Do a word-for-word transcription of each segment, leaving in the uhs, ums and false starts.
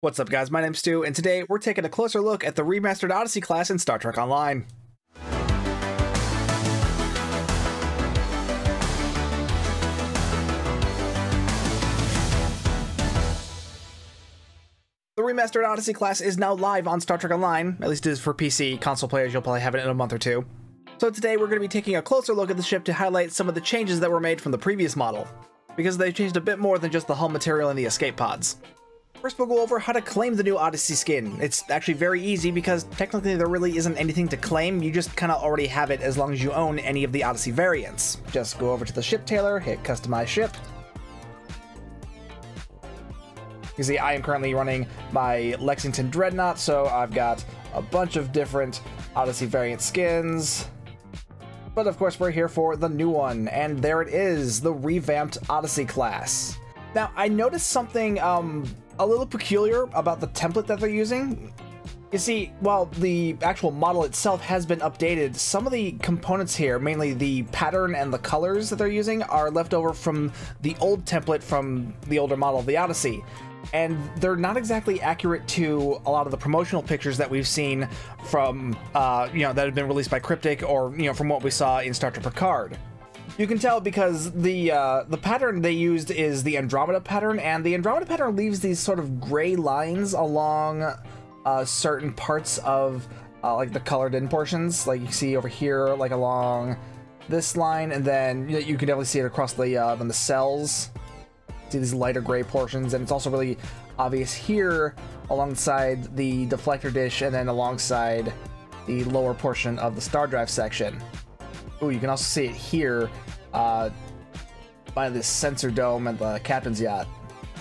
What's up, guys? My name's Stu, and today we're taking a closer look at the remastered Odyssey class in Star Trek Online. The remastered Odyssey class is now live on Star Trek Online, at least it is for P C. Console players, you'll probably have it in a month or two. So today we're going to be taking a closer look at the ship to highlight some of the changes that were made from the previous model, because they changed a bit more than just the hull material and the escape pods. First, we'll go over how to claim the new Odyssey skin. It's actually very easy because technically there really isn't anything to claim, you just kind of already have it as long as you own any of the Odyssey variants. Just go over to the ship tailor, hit customize ship. You see I am currently running my Lexington Dreadnought, so I've got a bunch of different Odyssey variant skins. But of course we're here for the new one, and there it is, the revamped Odyssey class. Now, I noticed something um, a little peculiar about the template that they're using. You see, while the actual model itself has been updated, some of the components here, mainly the pattern and the colors that they're using, are left over from the old template from the older model of the Odyssey. And they're not exactly accurate to a lot of the promotional pictures that we've seen from, uh, you know, that have been released by Cryptic or, you know, from what we saw in Star Trek Picard. You can tell because the uh, the pattern they used is the Andromeda pattern, and the Andromeda pattern leaves these sort of gray lines along uh, certain parts of uh, like the colored in portions, like you see over here, like along this line, and then you can definitely see it across the uh, the nacelles. See these lighter gray portions, and it's also really obvious here alongside the deflector dish, and then alongside the lower portion of the star drive section. Ooh, you can also see it here uh, by this sensor dome and the captain's yacht.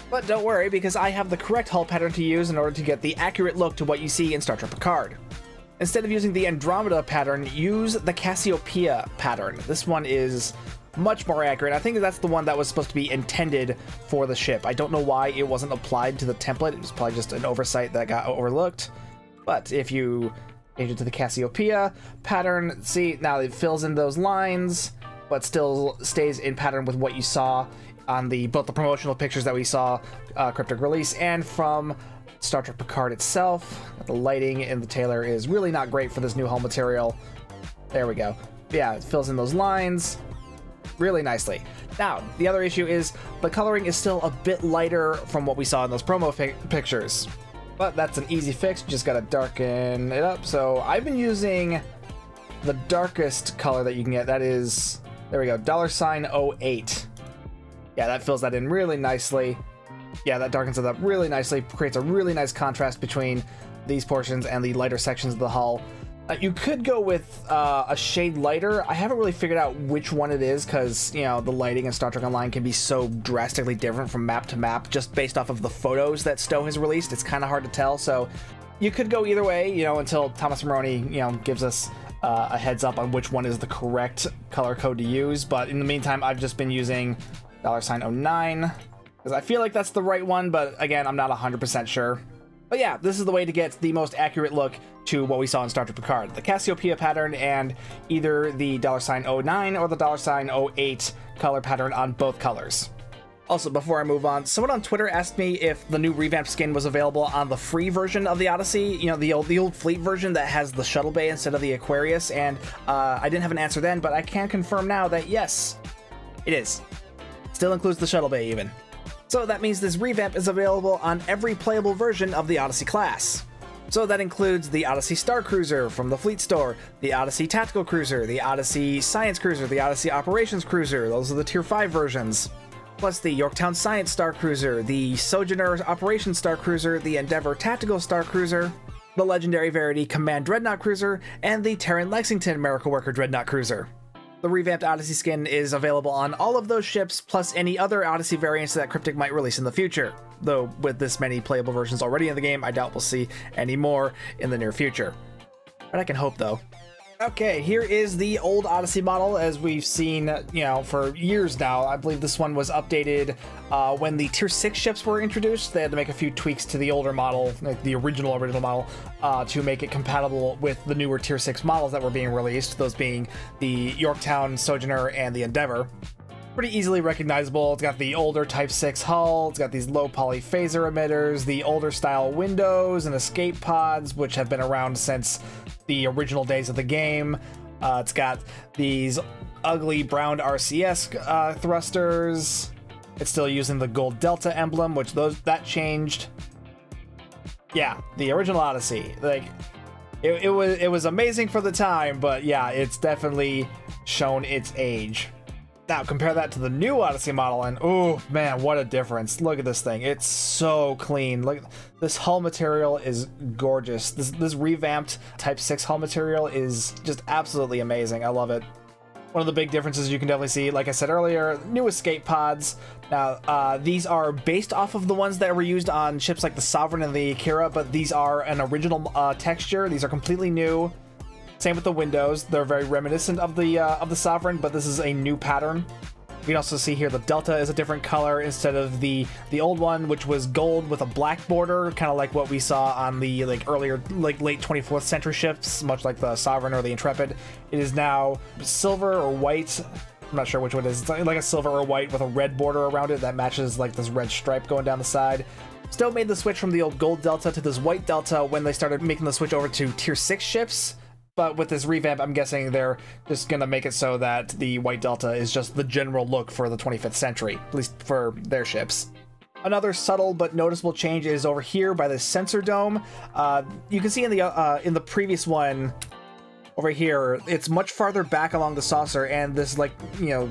But don't worry, because I have the correct hull pattern to use in order to get the accurate look to what you see in Star Trek Picard. Instead of using the Andromeda pattern, use the Cassiopeia pattern. This one is much more accurate. I think that's the one that was supposed to be intended for the ship. I don't know why it wasn't applied to the template. It was probably just an oversight that got overlooked. But if you change it to the Cassiopeia pattern, see, now it fills in those lines, but still stays in pattern with what you saw on the both the promotional pictures that we saw uh, Cryptic release and from Star Trek Picard itself. The lighting in the tailor is really not great for this new hull material. There we go. Yeah, it fills in those lines really nicely. Now, the other issue is the coloring is still a bit lighter from what we saw in those promo fi pictures. But that's an easy fix, just gotta darken it up. So I've been using the darkest color that you can get. That is, there we go, dollar sign oh eight. Yeah, that fills that in really nicely. Yeah, that darkens it up really nicely, creates a really nice contrast between these portions and the lighter sections of the hull. Uh, you could go with uh, a shade lighter. I haven't really figured out which one it is because, you know, the lighting in Star Trek Online can be so drastically different from map to map just based off of the photos that Stowe has released. It's kind of hard to tell, so you could go either way, you know, until Thomas Maroney, you know, gives us uh, a heads up on which one is the correct color code to use. But in the meantime, I've just been using dollar sign oh nine because I feel like that's the right one, but again, I'm not one hundred percent sure. But yeah, this is the way to get the most accurate look to what we saw in Star Trek Picard. The Cassiopeia pattern and either the dollar sign oh nine or the dollar sign oh eight color pattern on both colors. Also, before I move on, someone on Twitter asked me if the new revamped skin was available on the free version of the Odyssey, you know, the old, the old fleet version that has the shuttle bay instead of the Aquarius, and uh, I didn't have an answer then, but I can confirm now that yes, it is. Still includes the shuttle bay even. So that means this revamp is available on every playable version of the Odyssey class. So that includes the Odyssey Star Cruiser from the Fleet Store, the Odyssey Tactical Cruiser, the Odyssey Science Cruiser, the Odyssey Operations Cruiser, those are the Tier five versions, plus the Yorktown Science Star Cruiser, the Sojourner Operations Star Cruiser, the Endeavor Tactical Star Cruiser, the Legendary Verity Command Dreadnought Cruiser, and the Terran Lexington Miracle Worker Dreadnought Cruiser. The revamped Odyssey skin is available on all of those ships, plus any other Odyssey variants that Cryptic might release in the future. Though with this many playable versions already in the game, I doubt we'll see any more in the near future. But I can hope, though. Okay, here is the old Odyssey model, as we've seen, you know, for years now. I believe this one was updated uh, when the Tier six ships were introduced. They had to make a few tweaks to the older model, like the original original model, uh, to make it compatible with the newer Tier six models that were being released, those being the Yorktown, Sojourner, and the Endeavor. pretty easily recognizable. It's got the older Type six hull, it's got these low poly phaser emitters, the older style windows and escape pods, which have been around since the original days of the game. Uh, it's got these ugly brown R C S uh, thrusters. It's still using the gold Delta emblem, which those that changed. Yeah, the original Odyssey, like it, it was it was amazing for the time, but yeah, it's definitely shown its age. Now compare that to the new Odyssey model, and oh man, what a difference! Look at this thing; it's so clean. Look, this hull material is gorgeous. This this revamped Type six hull material is just absolutely amazing. I love it. One of the big differences you can definitely see, like I said earlier, new escape pods. Now, uh, these are based off of the ones that were used on ships like the Sovereign and the Akira, but these are an original uh, texture. These are completely new. Same with the windows; they're very reminiscent of the uh, of the Sovereign, but this is a new pattern. You can also see here the Delta is a different color instead of the the old one, which was gold with a black border, kind of like what we saw on the like earlier like late twenty-fourth century ships, much like the Sovereign or the Intrepid. It is now silver or white. I'm not sure which one it is. It's like a silver or white with a red border around it that matches like this red stripe going down the side. Still made the switch from the old gold Delta to this white Delta when they started making the switch over to tier six ships. But with this revamp, I'm guessing they're just going to make it so that the white Delta is just the general look for the twenty-fifth century, at least for their ships. Another subtle but noticeable change is over here by the sensor dome. Uh, you can see in the uh, in the previous one over here, it's much farther back along the saucer, and this like, you know,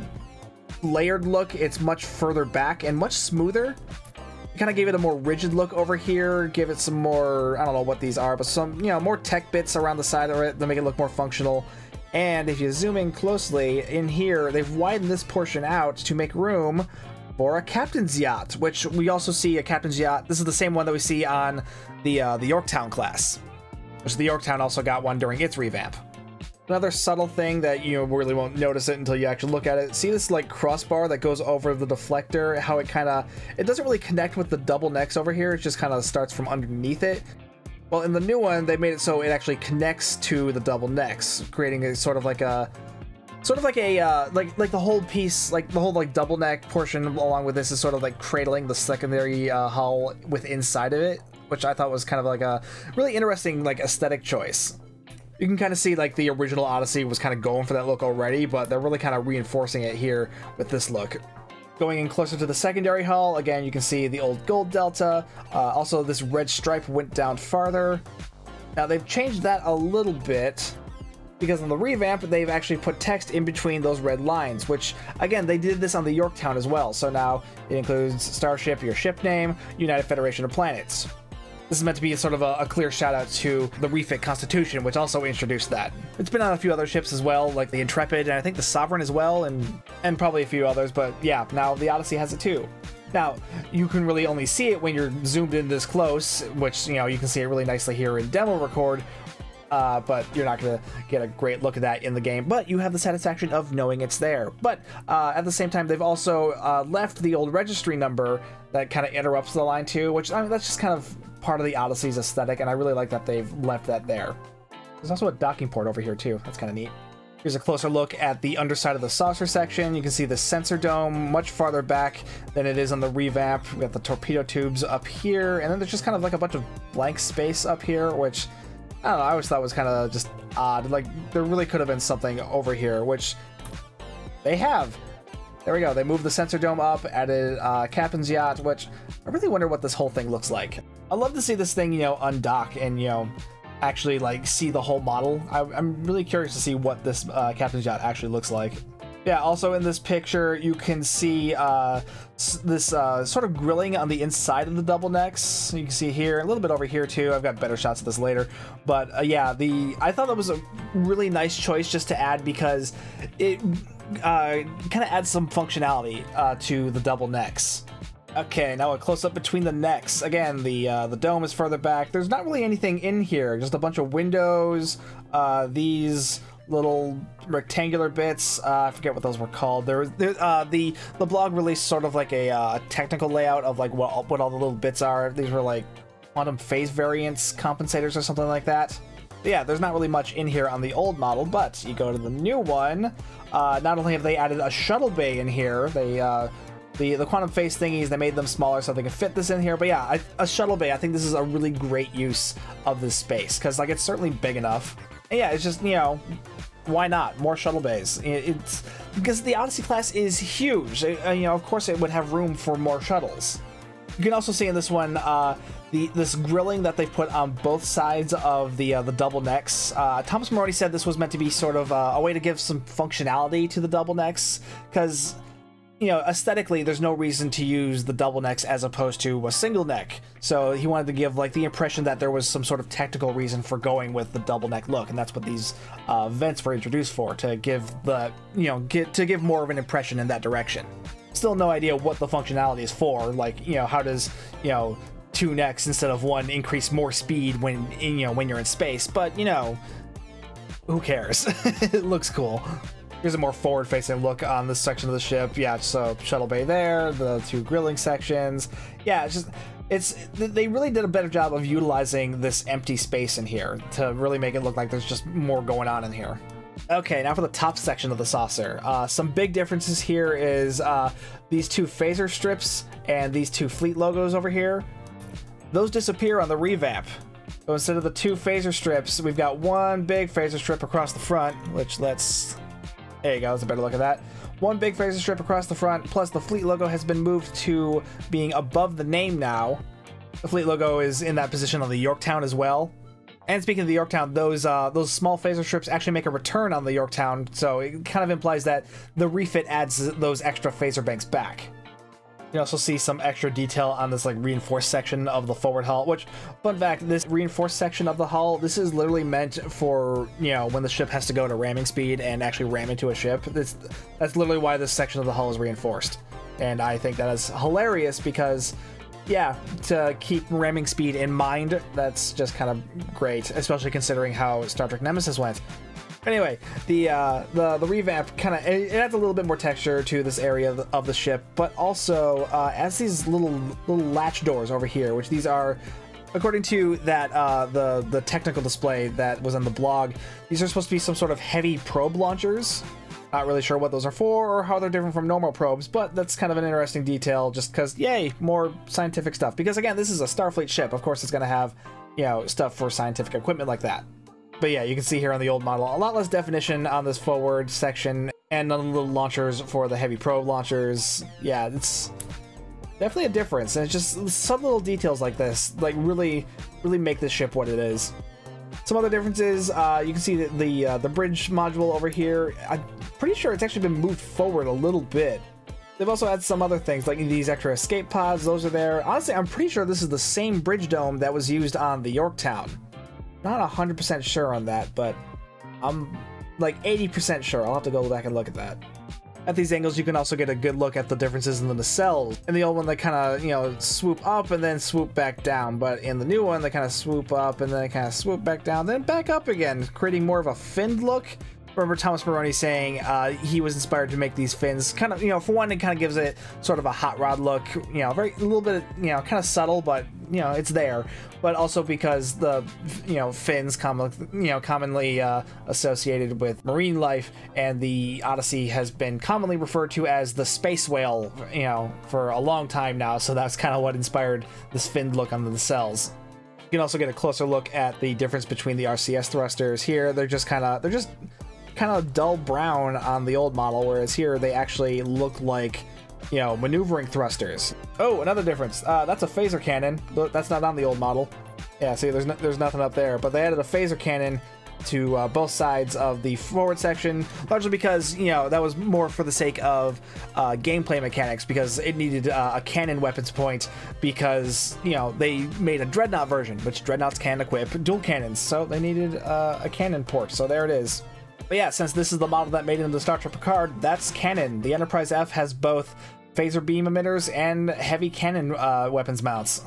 layered look, it's much further back and much smoother. Kind of gave it a more rigid look over here, give it some more, I don't know what these are, but some, you know, more tech bits around the side of it to make it look more functional. And if you zoom in closely in here, they've widened this portion out to make room for a captain's yacht, which we also see a captain's yacht. This is the same one that we see on the uh, the Yorktown class, which the Yorktown also got one during its revamp. Another subtle thing that you really won't notice it until you actually look at it. See this like crossbar that goes over the deflector, how it kind of, it doesn't really connect with the double necks over here. It just kind of starts from underneath it. Well, in the new one, they made it so it actually connects to the double necks, creating a sort of like a, sort of like a, uh, like, like the whole piece, like the whole like double neck portion along with this is sort of like cradling the secondary uh, hull with inside of it, which I thought was kind of like a really interesting like aesthetic choice. You can kind of see like the original Odyssey was kind of going for that look already, but they're really kind of reinforcing it here with this look. Going in closer to the secondary hull, again, you can see the old gold Delta. Uh, also, this red stripe went down farther. Now, they've changed that a little bit because on the revamp, they've actually put text in between those red lines, which, again, they did this on the Yorktown as well. So now it includes Starship, your ship name, United Federation of Planets. This is meant to be sort of a, a clear shout out to the refit Constitution, which also introduced that. It's been on a few other ships as well, like the Intrepid, and I think the Sovereign as well, and, and probably a few others, but yeah, now the Odyssey has it too. Now, you can really only see it when you're zoomed in this close, which, you know, you can see it really nicely here in demo record, uh, but you're not going to get a great look at that in the game, but you have the satisfaction of knowing it's there. But uh, at the same time, they've also uh, left the old registry number that kind of interrupts the line too, which, I mean, that's just kind of part of the Odyssey's aesthetic, and I really like that they've left that there. There's also a docking port over here too. That's kind of neat. Here's a closer look at the underside of the saucer section. You can see the sensor dome much farther back than it is on the revamp. We got the torpedo tubes up here, and then there's just kind of like a bunch of blank space up here, which I don't know, I always thought was kind of just odd. Like there really could have been something over here, which they have. There we go. They moved the sensor dome up, added uh, captain's yacht, which I really wonder what this whole thing looks like. I'd love to see this thing, you know, undock and, you know, actually, like, see the whole model. I, I'm really curious to see what this uh, captain's yacht actually looks like. Yeah, also in this picture, you can see uh, this uh, sort of grilling on the inside of the double necks. You can see here, a little bit over here, too. I've got better shots of this later. But, uh, yeah, the I thought that was a really nice choice just to add because it uh, kind of adds some functionality uh, to the double necks. Okay, now a close-up between the necks. Again, the uh, the dome is further back. There's not really anything in here, just a bunch of windows, uh, these little rectangular bits. Uh, I forget what those were called. There was there, uh, the the blog released sort of like a uh, technical layout of like what, what all the little bits are. These were like quantum phase variance compensators or something like that. yeah, there's not really much in here on the old model, but you go to the new one. Uh, not only have they added a shuttle bay in here, they uh, the the quantum face thingies, they made them smaller so they could fit this in here. But yeah, I, a shuttle bay. I think this is a really great use of this space because like it's certainly big enough. And yeah, it's just, you know, why not more shuttle bays? It's because the Odyssey class is huge. It, you know, of course it would have room for more shuttles. You can also see in this one uh, the this grilling that they put on both sides of the uh, the double necks. Uh, Thomas Maroney said this was meant to be sort of uh, a way to give some functionality to the double necks because, you know, aesthetically there's no reason to use the double necks as opposed to a single neck. So he wanted to give like the impression that there was some sort of tactical reason for going with the double neck look, and that's what these uh, vents were introduced for, to give the, you know, get to give more of an impression in that direction. Still no idea what the functionality is for, like, you know, how does, you know, two necks instead of one increase more speed when, you know, when you're in space, but, you know, who cares? It looks cool. Here's a more forward-facing look on this section of the ship. Yeah, so shuttle bay there, the two grilling sections. Yeah, it's just, it's, they really did a better job of utilizing this empty space in here to really make it look like there's just more going on in here. Okay, now for the top section of the saucer. Uh, some big differences here is uh, these two phaser strips and these two fleet logos over here. Those disappear on the revamp. So instead of the two phaser strips, we've got one big phaser strip across the front, which let's... There you go, that's a better look at that. One big phaser strip across the front, plus the fleet logo has been moved to being above the name now. The fleet logo is in that position on the Yorktown as well. And speaking of the Yorktown, those uh, those small phaser strips actually make a return on the Yorktown, so it kind of implies that the refit adds those extra phaser banks back. You can also see some extra detail on this like reinforced section of the forward hull, which, fun fact, this reinforced section of the hull, this is literally meant for, you know, when the ship has to go to ramming speed and actually ram into a ship. That's, that's literally why this section of the hull is reinforced. And I think that is hilarious because... yeah, to keep ramming speed in mind, that's just kind of great, especially considering how Star Trek Nemesis went. Anyway, the uh, the, the revamp kind of, it adds a little bit more texture to this area of the, of the ship, but also uh, adds these little little latch doors over here, which these are, according to that uh, the the technical display that was on the blog, these are supposed to be some sort of heavy probe launchers. Not really sure what those are for or how they're different from normal probes, but that's kind of an interesting detail just because, yay, more scientific stuff. Because again, this is a Starfleet ship. Of course, it's going to have, you know, stuff for scientific equipment like that. But yeah, you can see here on the old model, a lot less definition on this forward section and none of the launchers for the heavy probe launchers. Yeah, it's definitely a difference. And it's just some little details like this, like really, really make this ship what it is. Some other differences, uh, you can see the the, uh, the bridge module over here. I'm pretty sure it's actually been moved forward a little bit. They've also had some other things, like these extra escape pods. Those are there. Honestly, I'm pretty sure this is the same bridge dome that was used on the Yorktown. Not one hundred percent sure on that, but I'm like eighty percent sure. I'll have to go back and look at that. At these angles, you can also get a good look at the differences in the nacelles. In the old one, they kind of, you know, swoop up and then swoop back down. But in the new one, they kind of swoop up and then they kind of swoop back down, then back up again, creating more of a finned look. Remember Thomas Maroney saying uh, he was inspired to make these fins. Kind of, you know, for one, it kind of gives it sort of a hot rod look. You know, very a little bit, you know, kind of subtle, but you know, it's there. But also because the, you know, fins come, you know, commonly uh, associated with marine life, and the Odyssey has been commonly referred to as the space whale, you know, for a long time now. So that's kind of what inspired this finned look on the nacelles. You can also get a closer look at the difference between the R C S thrusters here. They're just kind of, they're just kind of dull brown on the old model, whereas here they actually look like, you know, maneuvering thrusters. Oh, another difference. Uh, that's a phaser cannon. That's not on the old model. Yeah, see, there's no, there's nothing up there, but they added a phaser cannon to uh, both sides of the forward section, largely because, you know, that was more for the sake of uh, gameplay mechanics, because it needed uh, a cannon weapons point, because, you know, they made a Dreadnought version, which Dreadnoughts can equip dual cannons, so they needed uh, a cannon port, so there it is. But yeah, since this is the model that made it into Star Trek Picard, that's canon. The Enterprise F has both phaser beam emitters and heavy cannon uh, weapons mounts.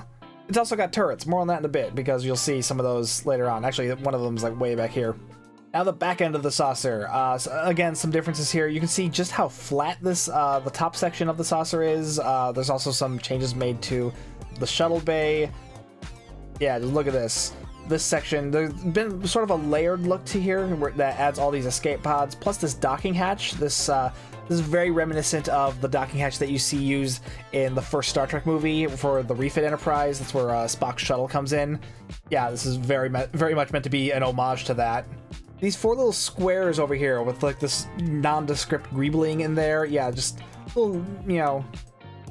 It's also got turrets. More on that in a bit, because you'll see some of those later on. Actually, one of them's like way back here. Now the back end of the saucer. Uh, so again, some differences here. You can see just how flat this uh, the top section of the saucer is. Uh, there's also some changes made to the shuttle bay. Yeah, just look at this. this section. There's been sort of a layered look to here where that adds all these escape pods, plus this docking hatch. This uh, this is very reminiscent of the docking hatch that you see used in the first Star Trek movie for the refit Enterprise. That's where uh, Spock's shuttle comes in. Yeah, this is very very much meant to be an homage to that. These four little squares over here with like this nondescript greebling in there. Yeah, just little, you know,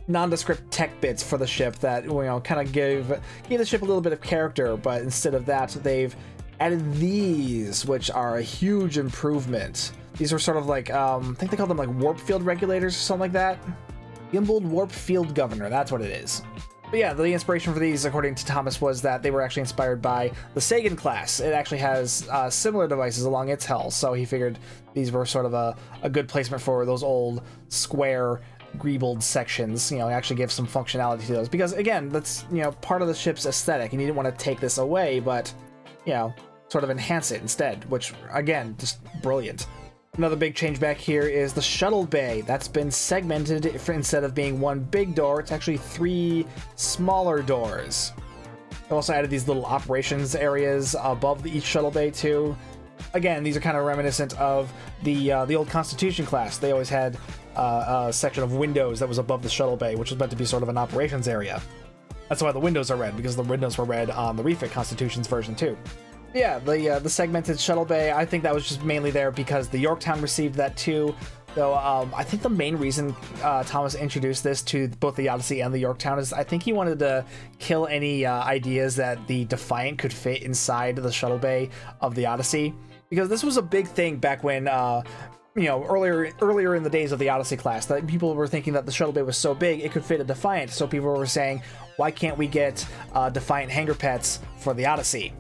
nondescript tech bits for the ship that, you know, kind of give gave the ship a little bit of character, but instead of that, they've added these, which are a huge improvement. These are sort of like, um, I think they call them like warp field regulators or something like that. Gimbaled warp field governor, that's what it is. But yeah, the inspiration for these, according to Thomas, was that they were actually inspired by the Sagan class. It actually has uh, similar devices along its hull, so he figured these were sort of a, a good placement for those old square greebled sections, you know, actually give some functionality to those. Because again, that's, you know, part of the ship's aesthetic, and you didn't want to take this away, but, you know, sort of enhance it instead, which, again, just brilliant. Another big change back here is the shuttle bay. That's been segmented. For instead of being one big door, it's actually three smaller doors. They also added these little operations areas above the, each shuttle bay too. Again, these are kind of reminiscent of the uh, the old Constitution class. They always had uh, a section of windows that was above the shuttle bay, which was meant to be sort of an operations area. That's why the windows are red, because the windows were red on the refit Constitution's version too. Yeah, the uh, the segmented shuttle bay, I think that was just mainly there because the Yorktown received that too. Though um, I think the main reason uh, Thomas introduced this to both the Odyssey and the Yorktown is I think he wanted to kill any uh, ideas that the Defiant could fit inside the shuttle bay of the Odyssey. Because this was a big thing back when, uh, you know, earlier earlier in the days of the Odyssey class, that people were thinking that the shuttle bay was so big it could fit a Defiant. So people were saying, why can't we get uh, Defiant hangar pets for the Odyssey?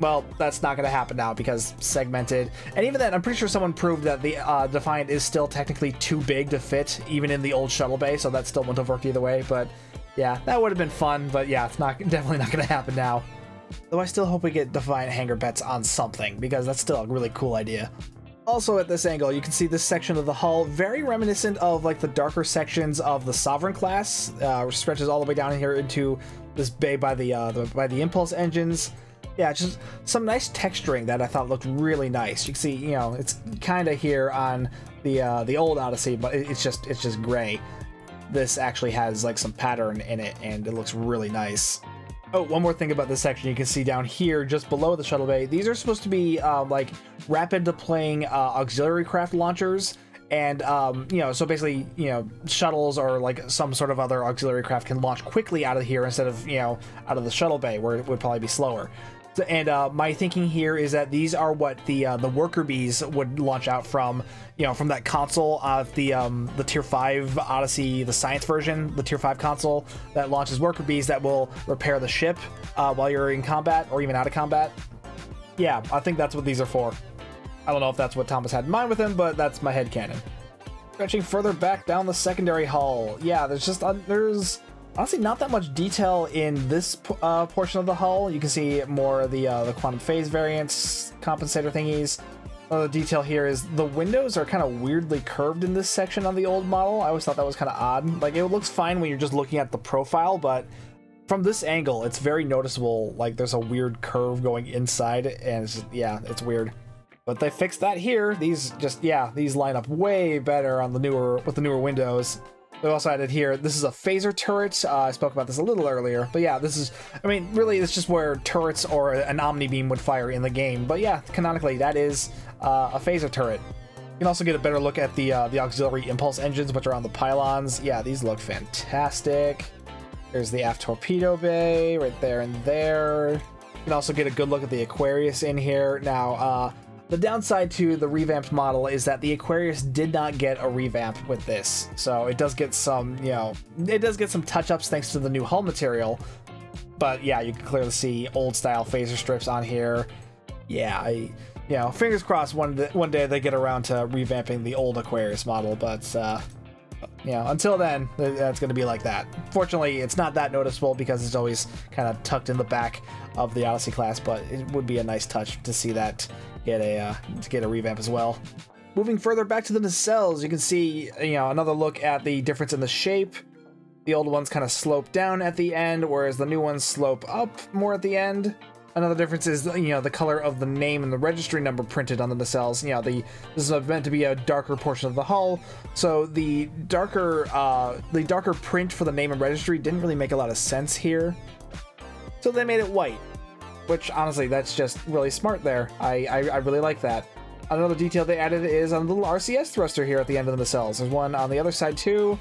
Well, that's not going to happen now because segmented. And even then, I'm pretty sure someone proved that the uh, Defiant is still technically too big to fit, even in the old shuttle bay, so that still wouldn't have worked either way. But yeah, that would have been fun, but yeah, it's not definitely not going to happen now. Though I still hope we get Defiant hangar pets on something, because that's still a really cool idea. Also at this angle, you can see this section of the hull, very reminiscent of like the darker sections of the Sovereign class, uh, which stretches all the way down here into this bay by the, uh, the by the impulse engines. Yeah, just some nice texturing that I thought looked really nice. You can see, you know, it's kind of here on the uh, the old Odyssey, but it's just it's just gray. This actually has like some pattern in it, and it looks really nice. Oh, one more thing about this section you can see down here, just below the shuttle bay. These are supposed to be uh, like rapid deploying uh, auxiliary craft launchers. And, um, you know, so basically, you know, shuttles or like some sort of other auxiliary craft can launch quickly out of here instead of, you know, out of the shuttle bay where it would probably be slower. And uh, my thinking here is that these are what the uh, the worker bees would launch out from, you know, from that console of the um, the tier five Odyssey, the science version, the tier five console that launches worker bees that will repair the ship uh, while you're in combat or even out of combat. Yeah, I think that's what these are for. I don't know if that's what Thomas had in mind with him, but that's my headcanon. Stretching further back down the secondary hull. Yeah, there's just uh, there's. Honestly, not that much detail in this uh, portion of the hull. You can see more of the, uh, the quantum phase variance compensator thingies. Another detail here is the windows are kind of weirdly curved in this section on the old model. I always thought that was kind of odd. Like, it looks fine when you're just looking at the profile, but from this angle, it's very noticeable. Like, there's a weird curve going inside, and it's just, yeah, it's weird. But they fixed that here. These just, yeah, these line up way better on the newer with the newer windows. They've also added here, this is a phaser turret. Uh, I spoke about this a little earlier, but yeah, this is, I mean, really, it's just where turrets or an Omni Beam would fire in the game. But yeah, canonically, that is uh, a phaser turret. You can also get a better look at the uh, the auxiliary impulse engines, which are on the pylons. Yeah, these look fantastic. There's the aft torpedo bay right there and there. You can also get a good look at the Aquarius in here. Now, uh, the downside to the revamped model is that the Aquarius did not get a revamp with this, so it does get some, you know, it does get some touch-ups thanks to the new hull material. But yeah, you can clearly see old-style phaser strips on here. Yeah, I, you know, fingers crossed one one day they get around to revamping the old Aquarius model, but uh, you know, until then, that's going to be like that. Fortunately, it's not that noticeable because it's always kind of tucked in the back of the Odyssey class, but it would be a nice touch to see that. Get a uh, to get a revamp as well. Moving further back to the nacelles, you can see, you know, another look at the difference in the shape. The old ones kind of slope down at the end, whereas the new ones slope up more at the end. Another difference is, you know, the color of the name and the registry number printed on the nacelles. You know, the this is meant to be a darker portion of the hull, so the darker uh, the darker print for the name and registry didn't really make a lot of sense here. So they made it white, which honestly, that's just really smart there. I, I, I really like that. Another detail they added is on the little R C S thruster here at the end of the nacelles. There's one on the other side too.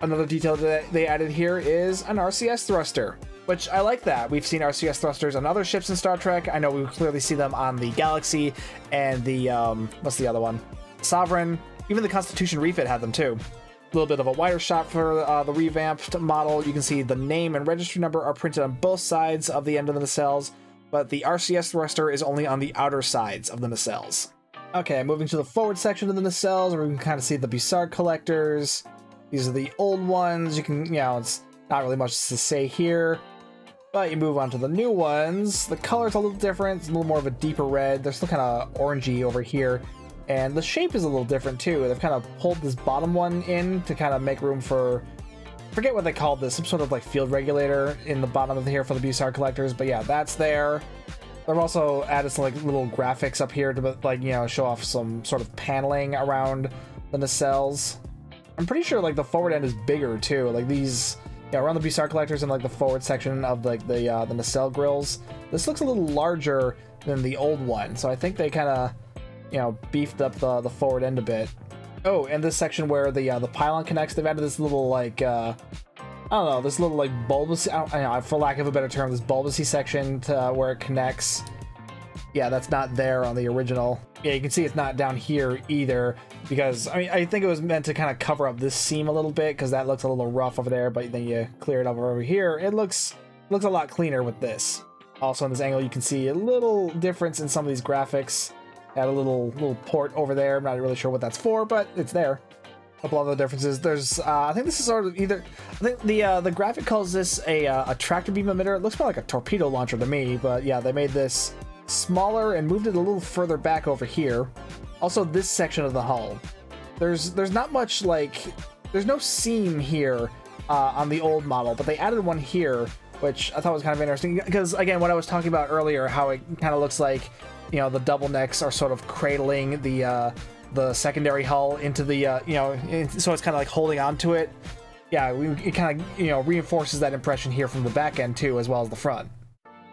Another detail that they added here is an R C S thruster, which I like that. We've seen R C S thrusters on other ships in Star Trek. I know we clearly see them on the Galaxy and the, um, what's the other one? Sovereign. Even the Constitution refit had them too. A little bit of a wider shot for uh, the revamped model. You can see the name and registry number are printed on both sides of the end of the nacelles, but the R C S thruster is only on the outer sides of the nacelles. Okay, moving to the forward section of the nacelles, where we can kind of see the Bussard collectors. These are the old ones. You can, you know, it's not really much to say here, but you move on to the new ones. The color's a little different. It's a little more of a deeper red. They're still kind of orangey over here. And the shape is a little different too. They've kind of pulled this bottom one in to kind of make room for, forget what they called this, some sort of like field regulator in the bottom of here for the Bussard collectors. But yeah, that's there. They've also added some like little graphics up here to like, you know, show off some sort of paneling around the nacelles. I'm pretty sure like the forward end is bigger too. Like these, yeah, around the Bussard collectors and like the forward section of like the uh, the nacelle grills. This looks a little larger than the old one, so I think they kind of, you know, beefed up the, the forward end a bit. Oh, and this section where the uh, the pylon connects, they've added this little like, uh, I don't know, this little like bulbous, I don't, I don't know, for lack of a better term, this bulbousy section to uh, where it connects. Yeah, that's not there on the original. Yeah, you can see it's not down here either, because I mean, I think it was meant to kind of cover up this seam a little bit because that looks a little rough over there, but then you clear it up over here. It looks, looks a lot cleaner with this. Also in this angle, you can see a little difference in some of these graphics. Add a little little port over there. I'm not really sure what that's for, but it's there. A couple other differences. There's, uh, I think this is sort of either, I think the uh, the graphic calls this a, uh, a tractor beam emitter. It looks more like a torpedo launcher to me, but yeah, they made this smaller and moved it a little further back over here. Also, this section of the hull. There's there's not much like, there's no seam here uh, on the old model, but they added one here, which I thought was kind of interesting because, again, what I was talking about earlier, how it kind of looks like, you know, the double necks are sort of cradling the uh, the secondary hull into the, uh, you know, in, so it's kind of like holding onto it. Yeah, we, it kind of, you know, reinforces that impression here from the back end too, as well as the front.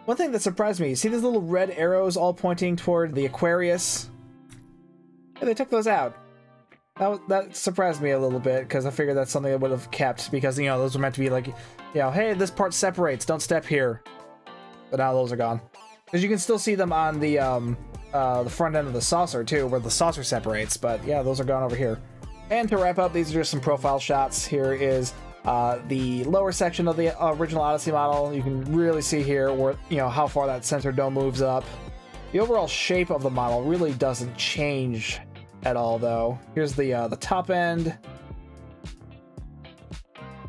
One thing that surprised me, see these little red arrows all pointing toward the Aquarius? Yeah, they took those out. That, was, that surprised me a little bit, because I figured that's something I would have kept, because, you know, those were meant to be like, you know, hey, this part separates, don't step here. But now those are gone. Because you can still see them on the um, uh, the front end of the saucer too, where the saucer separates, but yeah, those are gone over here. And to wrap up, these are just some profile shots. Here is uh, the lower section of the original Odyssey model. You can really see here where, you know, how far that center dome moves up. The overall shape of the model really doesn't change at all though. Here's the, uh, the top end.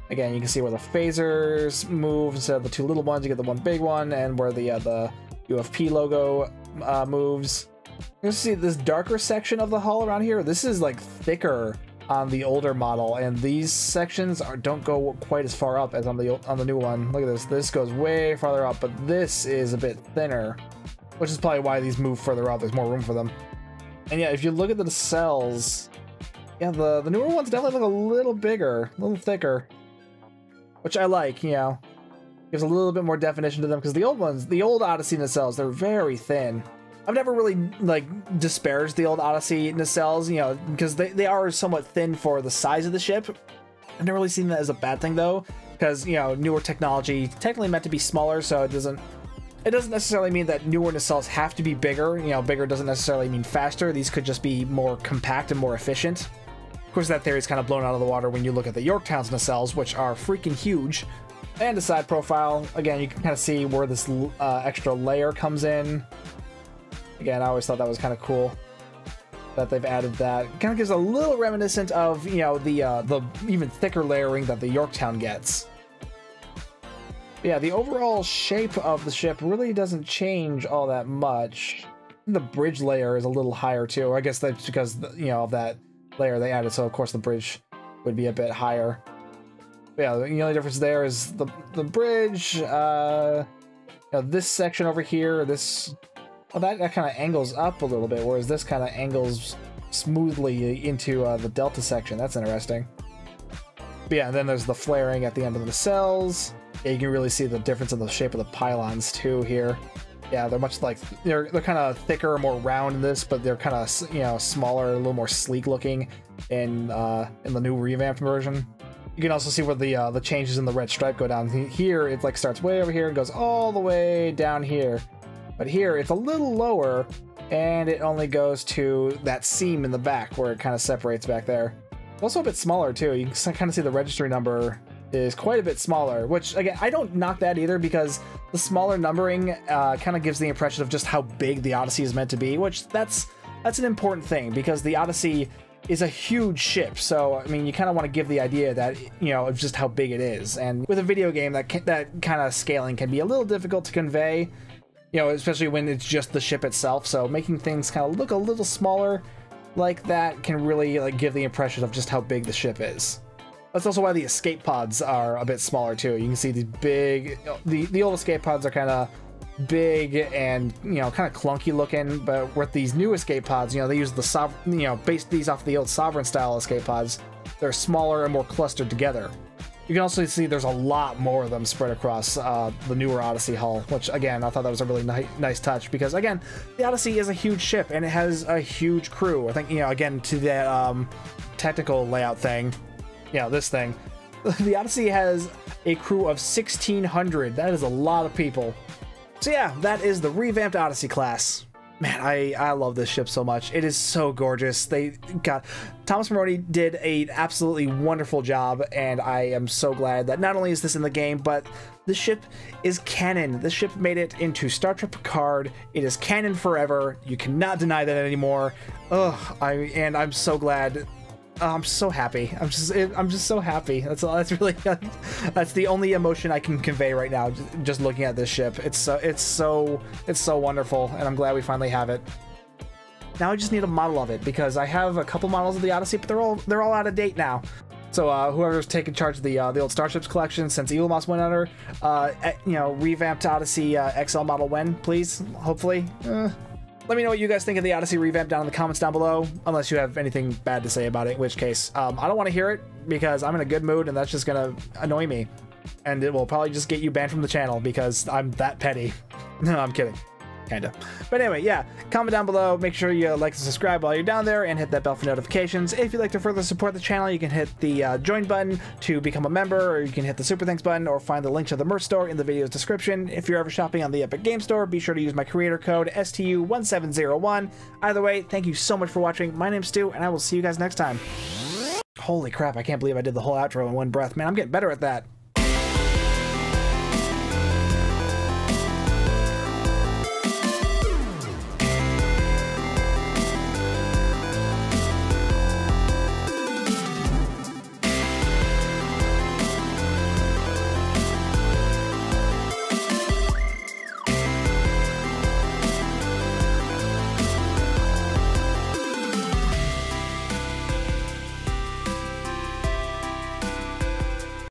Again, you can see where the phasers move instead of the two little ones, you get the one big one, and where the, uh, the U F P logo uh, moves. You can see this darker section of the hull around here. This is like thicker on the older model, and these sections are, don't go quite as far up as on the on the new one. Look at this. This goes way farther up, but this is a bit thinner, which is probably why these move further up. There's more room for them. And yeah, if you look at the nacelles, yeah, the the newer ones definitely look a little bigger, a little thicker, which I like. You know, gives a little bit more definition to them, because the old ones, the old Odyssey nacelles, they're very thin. I've never really like disparaged the old Odyssey nacelles, you know, because they, they are somewhat thin for the size of the ship. I've never really seen that as a bad thing though, because, you know, newer technology technically meant to be smaller, so it doesn't it doesn't necessarily mean that newer nacelles have to be bigger. You know, bigger doesn't necessarily mean faster. These could just be more compact and more efficient. Of course, that theory is kind of blown out of the water when you look at the Yorktown's nacelles, which are freaking huge. And a side profile. Again, you can kind of see where this uh, extra layer comes in. Again, I always thought that was kind of cool that they've added that. Kind of gives a little reminiscent of, you know, the uh, the even thicker layering that the Yorktown gets. But yeah, the overall shape of the ship really doesn't change all that much. The bridge layer is a little higher too. I guess that's because, you know, of that layer they added, so of course the bridge would be a bit higher. Yeah, the only difference there is the the bridge, uh, Now this section over here, this, well, that, that kind of angles up a little bit, whereas this kind of angles smoothly into uh, the delta section. That's interesting. But yeah, and then there's the flaring at the end of the cells. Yeah, you can really see the difference in the shape of the pylons too here. Yeah, they're much like, they're, they're kind of thicker, more round in this, but they're kind of, you know, smaller, a little more sleek looking in uh, in the new revamped version. You can also see where the uh, the changes in the red stripe go down. Here, it like starts way over here and goes all the way down here. But here, it's a little lower, and it only goes to that seam in the back where it kind of separates back there. Also a bit smaller, too. You can kind of see the registry number is quite a bit smaller, which, again, I don't knock that either, because the smaller numbering uh, kind of gives the impression of just how big the Odyssey is meant to be, which that's that's an important thing, because the Odyssey is a huge ship, so I mean you kind of want to give the idea that, you know, of just how big it is. And with a video game, that can, that kind of scaling can be a little difficult to convey, you know, especially when it's just the ship itself. So making things kind of look a little smaller like that can really like give the impression of just how big the ship is. That's also why the escape pods are a bit smaller too. You can see the big, the the old escape pods are kind of big and, you know, kind of clunky looking, but with these new escape pods, you know, they use the sov you know based these off the old Sovereign style escape pods. They're smaller and more clustered together. You can also see there's a lot more of them spread across uh, the newer Odyssey hull, which again I thought that was a really ni nice touch, because again the Odyssey is a huge ship and it has a huge crew. I think, you know, again to that um, tactical layout thing, you know, this thing, the Odyssey has a crew of sixteen hundred. That is a lot of people. So yeah, that is the revamped Odyssey class. Man, I, I love this ship so much. It is so gorgeous. They got, Thomas Maroney did an absolutely wonderful job, and I am so glad that not only is this in the game, but the ship is canon. The ship made it into Star Trek Picard. It is canon forever. You cannot deny that anymore. Ugh, I and I'm so glad. I'm so happy. I'm just, I'm just so happy. That's all. That's really, that's the only emotion I can convey right now. Just looking at this ship, it's so, it's so, it's so wonderful, and I'm glad we finally have it. Now I just need a model of it, because I have a couple models of the Odyssey, but they're all, they're all out of date now. So uh, whoever's taking charge of the uh, the old Starships collection since Elon Musk went under, uh, you know, revamped Odyssey uh, X L model when, please, hopefully. Uh. Let me know what you guys think of the Odyssey revamp down in the comments down below, unless you have anything bad to say about it, in which case, um, I don't want to hear it, because I'm in a good mood and that's just going to annoy me. And it will probably just get you banned from the channel because I'm that petty. No, I'm kidding. Kinda. But anyway, yeah, comment down below, make sure you like and subscribe while you're down there, and hit that bell for notifications. If you'd like to further support the channel, you can hit the uh, join button to become a member, or you can hit the super thanks button, or find the link to the merch store in the video's description. If you're ever shopping on the Epic Game Store, be sure to use my creator code S T U one seven zero one. Either way, thank you so much for watching. My name's Stu, and I will see you guys next time. Holy crap, I can't believe I did the whole outro in one breath. Man, I'm getting better at that.